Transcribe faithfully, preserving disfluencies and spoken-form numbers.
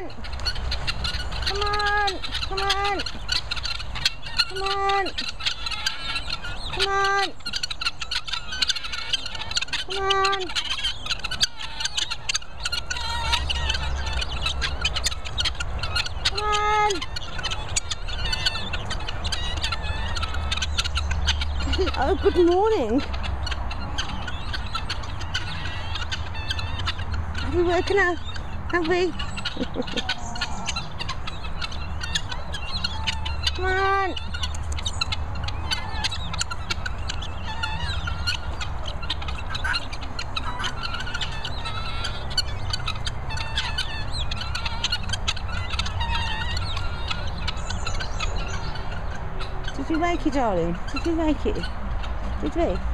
on, come on, come on, come on, come on, come on. Come on. Oh, good morning. Are we working out? Have we? Come on. Did you wake it, darling? Did you wake it? Did we?